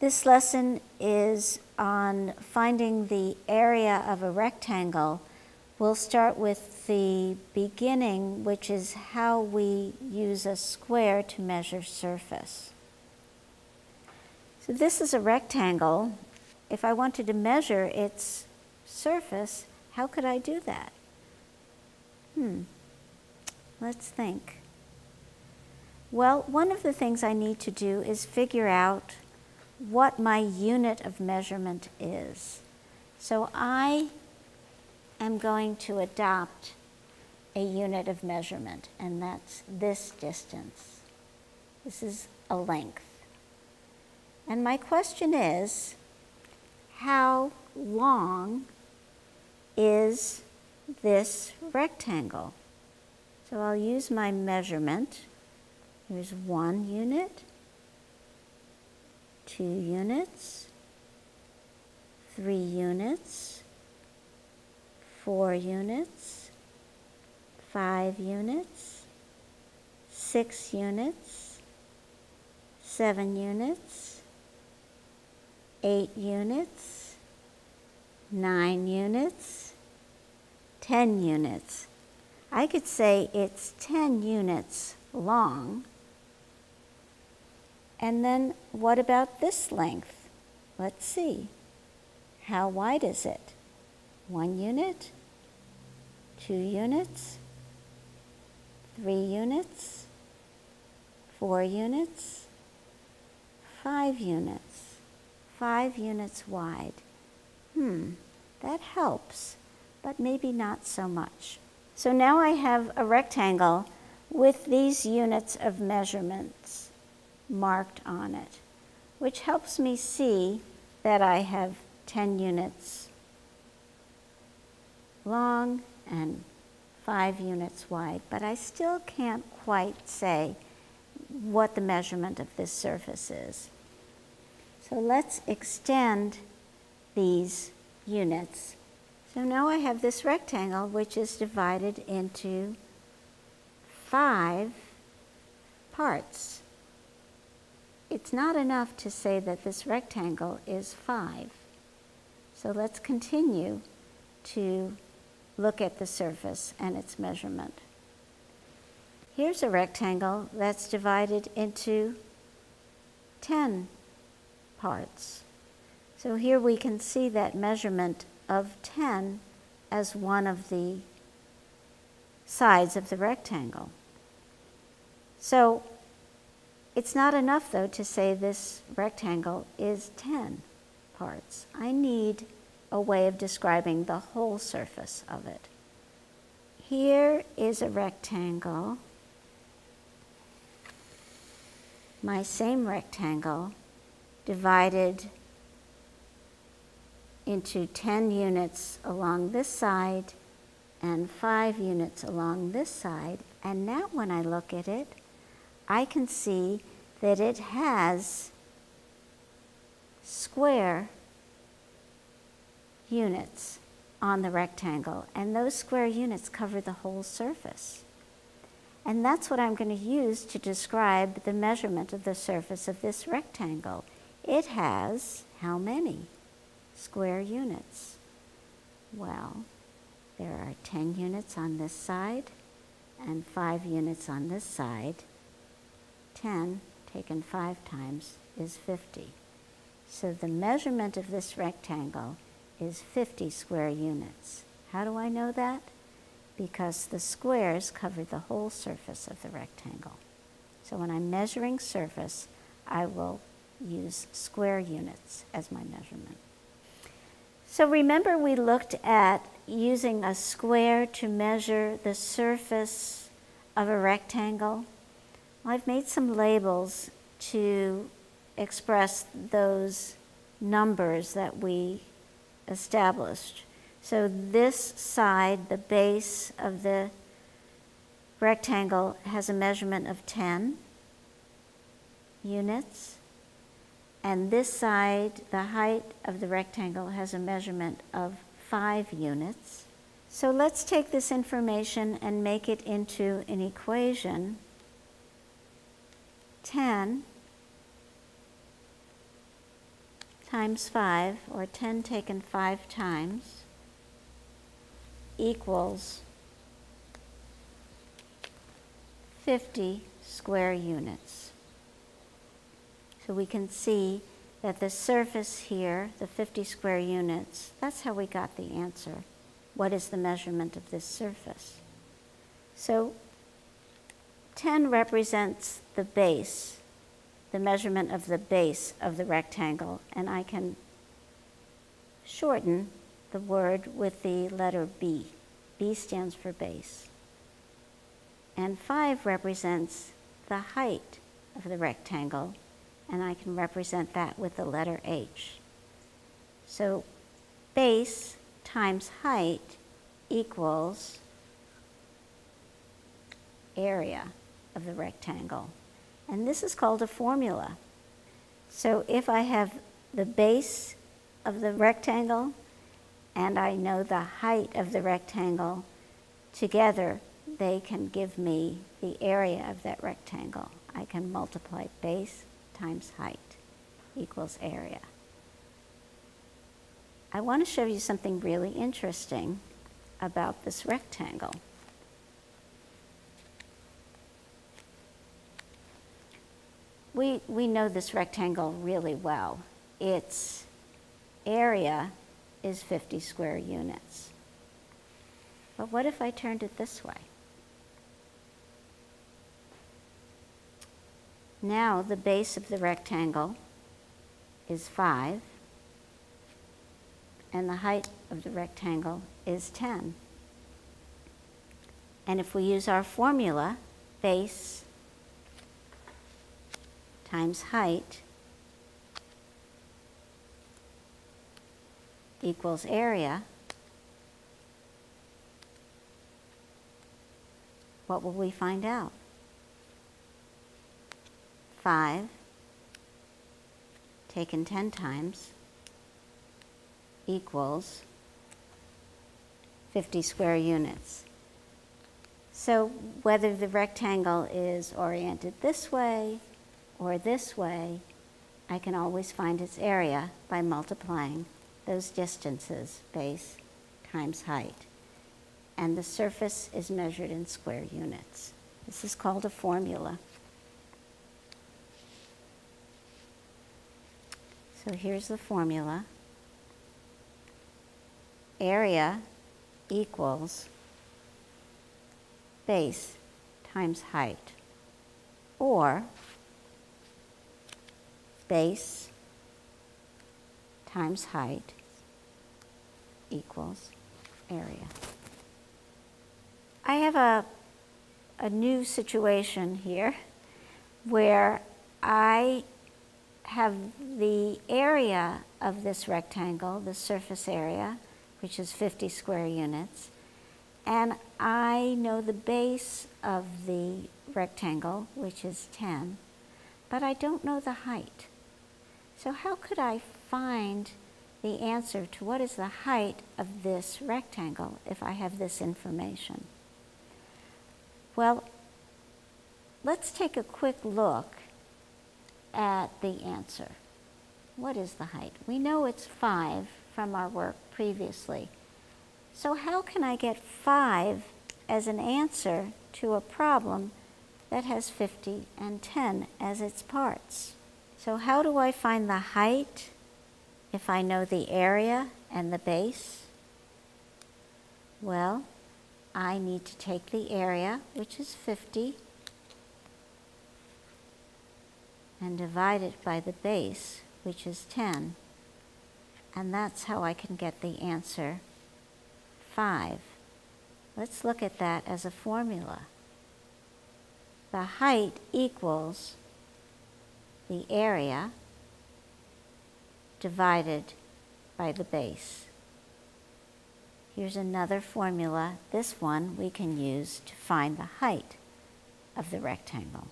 This lesson is on finding the area of a rectangle. We'll start with the beginning, which is how we use a square to measure surface. So this is a rectangle. If I wanted to measure its surface, how could I do that? Let's think. Well, one of the things I need to do is figure out what my unit of measurement is. So I am going to adopt a unit of measurement, and that's this distance. This is a length. And my question is, how long is this rectangle? So I'll use my measurement. Here's 1 unit. 2 units, 3 units, 4 units, 5 units, 6 units, 7 units, 8 units, 9 units, 10 units. I could say it's 10 units long. And then what about this length? Let's see. How wide is it? 1 unit, 2 units, 3 units, 4 units, 5 units. 5 units wide. That helps, but maybe not so much. So now I have a rectangle with these units of measurements marked on it, which helps me see that I have 10 units long and 5 units wide, but I still can't quite say what the measurement of this surface is. So let's extend these units. So now I have this rectangle, which is divided into 5 parts. It's not enough to say that this rectangle is 5. So let's continue to look at the surface and its measurement. Here's a rectangle that's divided into 10 parts. So here we can see that measurement of 10 as one of the sides of the rectangle. So it's not enough, though, to say this rectangle is 10 parts. I need a way of describing the whole surface of it. Here is a rectangle, my same rectangle, divided into 10 units along this side and 5 units along this side. And now when I look at it, I can see that it has square units on the rectangle, and those square units cover the whole surface. And that's what I'm going to use to describe the measurement of the surface of this rectangle. It has how many square units? Well, there are 10 units on this side and 5 units on this side. 10 taken 5 times is 50. So the measurement of this rectangle is 50 square units. How do I know that? Because the squares cover the whole surface of the rectangle. So when I'm measuring surface, I will use square units as my measurement. So remember we looked at using a square to measure the surface of a rectangle? I've made some labels to express those numbers that we established. So this side, the base of the rectangle, has a measurement of 10 units. And this side, the height of the rectangle, has a measurement of 5 units. So let's take this information and make it into an equation. 10 times 5, or 10 taken 5 times, equals 50 square units. So we can see that the surface here, the 50 square units, that's how we got the answer. What is the measurement of this surface? So 10 represents the base, the measurement of the base of the rectangle, and I can shorten the word with the letter B. B stands for base. And 5 represents the height of the rectangle, and I can represent that with the letter H. So base times height equals area of the rectangle. And this is called a formula. So if I have the base of the rectangle and I know the height of the rectangle, together they can give me the area of that rectangle. I can multiply base times height equals area. I want to show you something really interesting about this rectangle. We know this rectangle really well. Its area is 50 square units. But what if I turned it this way? Now the base of the rectangle is 5, and the height of the rectangle is 10. And if we use our formula, base times height equals area, what will we find out? 5 taken 10 times equals 50 square units. So whether the rectangle is oriented this way or this way, I can always find its area by multiplying those distances, base times height. And the surface is measured in square units. This is called a formula. So here's the formula. Area equals base times height, or base times height equals area. I have a new situation here where I have the area of this rectangle, the surface area, which is 50 square units, and I know the base of the rectangle, which is 10, but I don't know the height. So how could I find the answer to what is the height of this rectangle if I have this information? Well, let's take a quick look at the answer. What is the height? We know it's 5 from our work previously. So how can I get 5 as an answer to a problem that has 50 and 10 as its parts? So how do I find the height if I know the area and the base? Well, I need to take the area, which is 50, and divide it by the base, which is 10. And that's how I can get the answer 5. Let's look at that as a formula. The height equals the area divided by the base. Here's another formula. This one we can use to find the height of the rectangle.